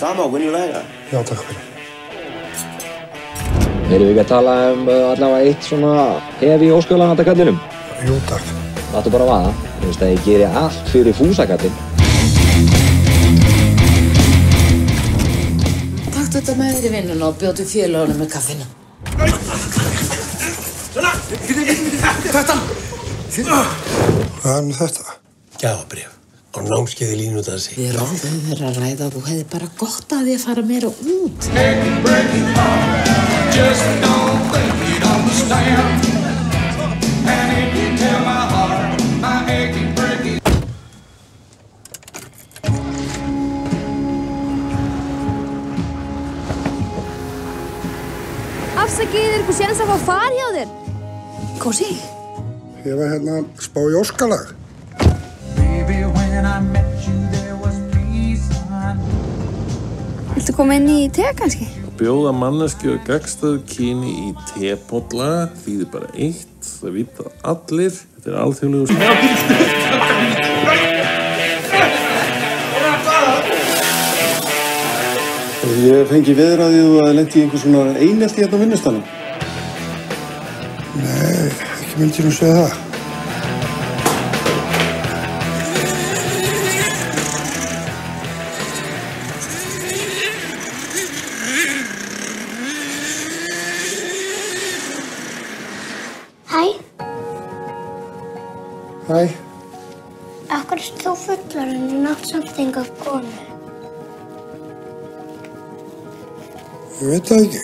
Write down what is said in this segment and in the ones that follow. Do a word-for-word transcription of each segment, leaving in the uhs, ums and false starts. Sám màu của New Later. Erum við ekki að tala um allavega eitt svona hefi ósköla handa kallinum? Jú, takk. Láttu bara vaða. Þú veist að ég geri allt fyrir fúsakallinn. Takk þetta með þér í vinnuna og bjótu félagana með kaffinu. Svona! Þetta! Hvað er nú þetta? Gjafabrif. Á námskeiði línudansi. Við ráðum þér að ræða og þú hefði bara gott að því að fara meira út. Just don't think you don't stand. And if you tell my heart, my aching breaking. Afsakiðir ykkur séns að fá far hjá þér. Kosi? Ég var hérna að spá í óskalag. Viltu koma inn í te kannski? Bjóða manneskju og gegnstöðu kyni í tepotla þýðir bara eitt, það vita allir. Þetta er alþjóðlegu stund. Ég fengi viðraðið og að lendi í einhvers svona einelti hérna á vinnustanum. Nei, ekki myndi nú segja það. Hæ? Akkur erst þú fullarinn og nátt samting af konu? Ég veit það ekki.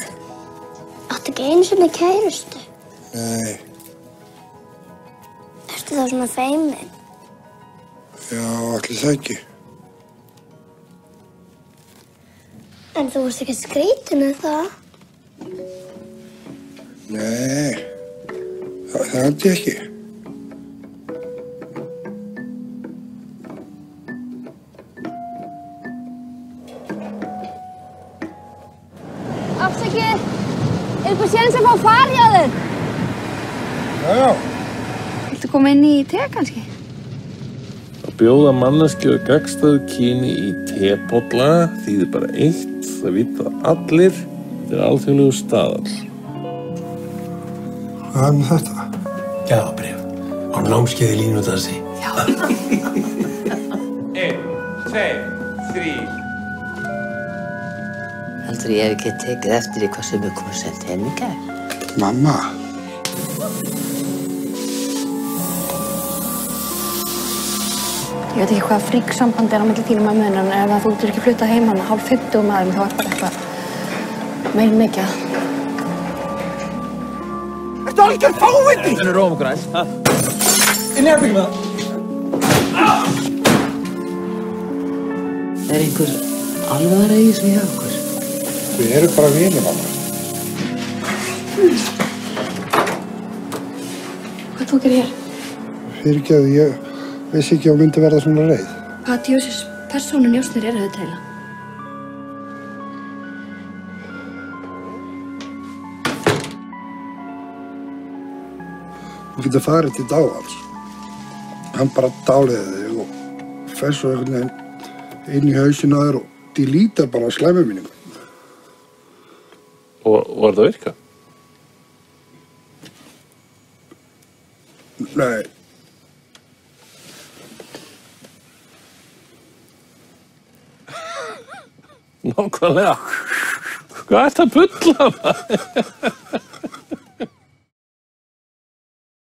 Áttu ekki einu sem er kærustu? Nei. Ertu þá svona feiminn? Já, allir það ekki. En þú varst ekki skrýtin en það? Nei, það, það andi ekki. Afsakið, er ykkur séns að fá far hjá þér? Já, já. Viltu koma inn í te kannski? Að bjóða manneskju og gegnstöðu kyni í tepotla þýðir bara eitt, það vita allir. Þetta er alþjóðlegur staðall. Hvað er nú þetta? Gjafabréf. Á námskeiði línudansi. Já. Einn, tveir, þrír. Heldur ég hef ekki tekið eftir í hvað sem við komum sem til henni gær. Mamma! Ég veit ekki hvað fríksamband er á milli þínum að munum, en ef að þú getur ekki flutað heim hann hálf fimmtíu um aðeins, þá er bara eitthvað meil mikið. Ertu algjör fáviti? Það er rófum okkur aðeins, ha? Inn í herbyggum það. Er einhver alvara í sem ég hafa okkur? Við erum bara vinir, mamma. Hvað tók þér hér? Fyrirgefðu, ég vissi ekki að hún myndi verða svona reið. Hvað djósis persónu njósnir er þetta eiginlega? Þú getur farið til Dávals. Hann bara dáliði þig og fer svo einhvern veginn inn í hausinu á þér og delítar bara slæmuminningum. Og var það að virka? Nei. Nákvæmlega. Hvað ert að bulla maður?